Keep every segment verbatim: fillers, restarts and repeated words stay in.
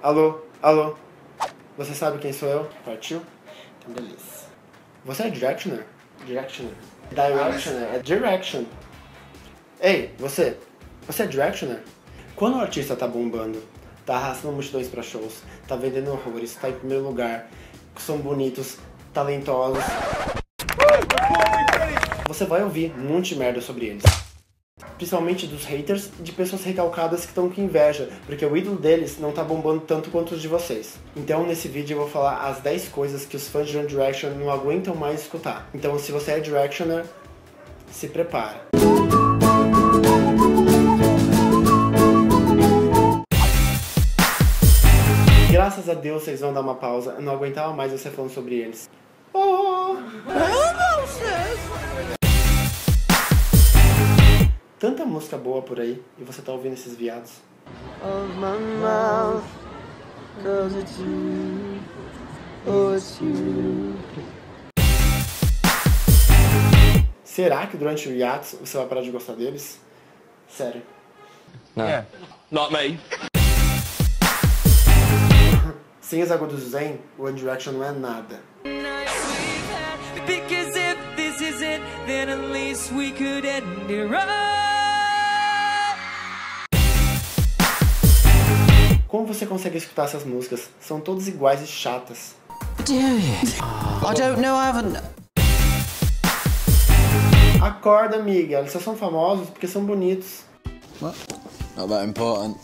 Alô, alô, você sabe quem sou eu? Partiu? Então beleza. Você é Directioner? Directioner. Directioner, é Direction. Ei, você, você é Directioner? Quando o artista tá bombando, tá arrastando multidões pra shows, tá vendendo horrores, tá em primeiro lugar, são bonitos, talentosos, você vai ouvir um monte de merda sobre eles. Principalmente dos haters e de pessoas recalcadas que estão com inveja, porque o ídolo deles não tá bombando tanto quanto os de vocês. Então nesse vídeo eu vou falar as dez coisas que os fãs de One Direction não aguentam mais escutar. Então se você é Directioner, se prepara. Graças a Deus vocês vão dar uma pausa, eu não aguentava mais você falando sobre eles. Oh! Tanta música boa por aí, e você tá ouvindo esses viados. Of my mouth, cause it's you, oh, it's you. Será que durante o hiato você vai parar de gostar deles? Sério. Não. Yeah. Not me. Sem os agudos do Zayn, One Direction não é nada. Because if this is it, then at least we could end it right. Como você consegue escutar essas músicas? São todas iguais e chatas. I don't know, I haven't... Acorda, amiga. Eles só são famosos porque são bonitos. What? Not that important.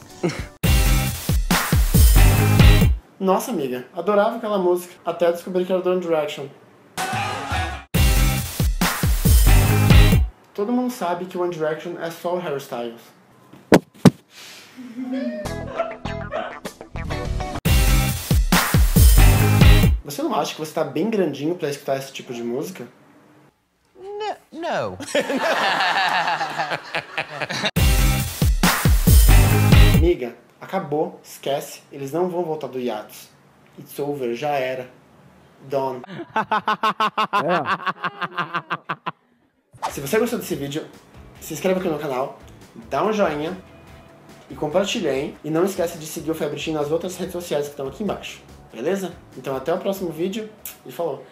Nossa, amiga. Adorava aquela música. Até descobrir que era do One Direction. Todo mundo sabe que One Direction é só o Harry Styles. Você não acha que você tá bem grandinho pra escutar esse tipo de música? Não. não. Amiga, acabou, esquece, eles não vão voltar do hiatus. It's over, já era. Done. É. Se você gostou desse vídeo, se inscreve aqui no canal, dá um joinha e compartilha, hein? E não esquece de seguir o Febre Teen nas outras redes sociais que estão aqui embaixo. Beleza? Então até o próximo vídeo e falou!